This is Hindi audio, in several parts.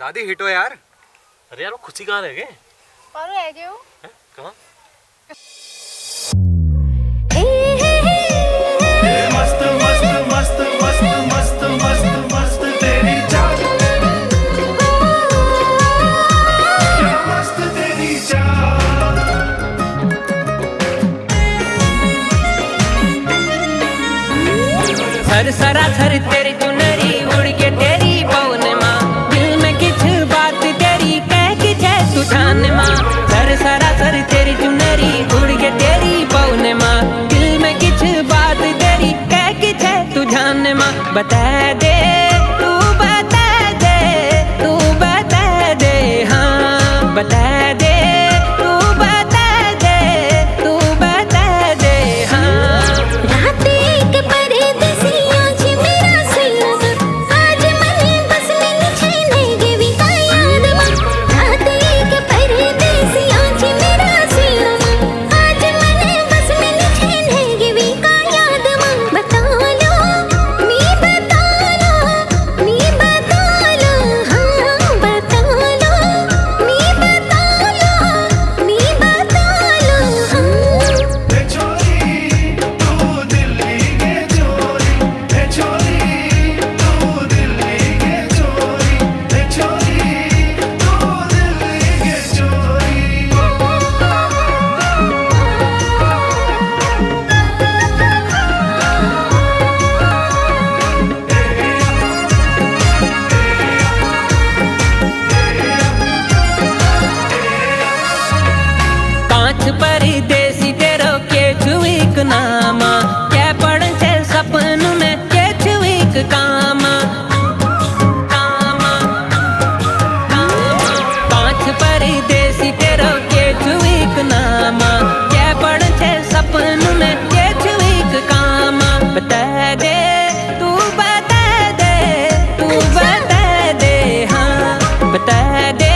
दादी हिट हो यार। अरे यार वो खुशी कहाँ रह गए? और रह गए हो? कहाँ? सर सरासर तेरी चुनरी उड़ के तेरी पवन माँ, दिल में किछ बात तेरी कह के जय तू ठान माँ। सर सरासर तेरी चुनरी उड़ के तेरी पवन माँ, दिल में किछ बात तेरी कह के जय तू ठान माँ। बता दे तू बता दे, तू बता दे, हाँ बता दे तू बता दे, तू बता दे, हाँ। परदेसी तेरो के छुईक नामा, क्या पढ़न से सपन में के छुईक कामा कामा कामा। पांच परदेसी तेरो के छुईक नामा, क्या पढ़न से सपन में के छुईक कामा। बता दे तू बता दे, तू बता दे, हाँ बता दे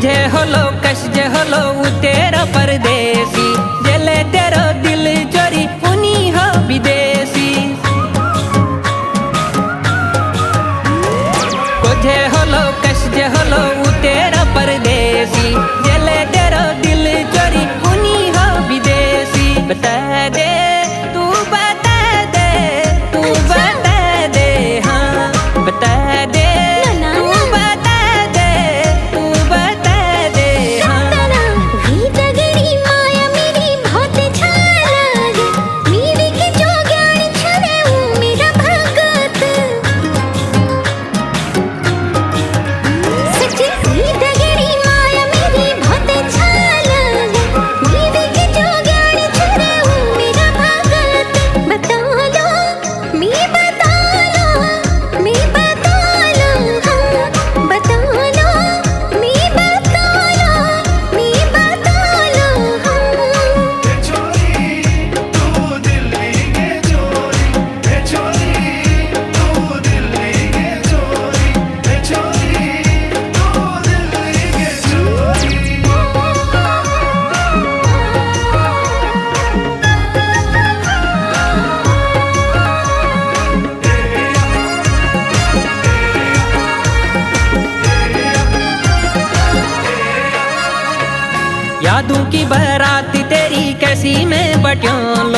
जे होलो कश जे होलो वो तेरा परदेसी, जले तेरो दिल चोरी उनी हो विदेशी। कोझे होलो कश जे होलो वो तेरा परदेसी, जले तेरो दिल चोरी उनी हो विदेशी। बता दे तू बता दे, तू बता दे, हाँ बता दे यादों की बारात तेरी कैसी में बटियों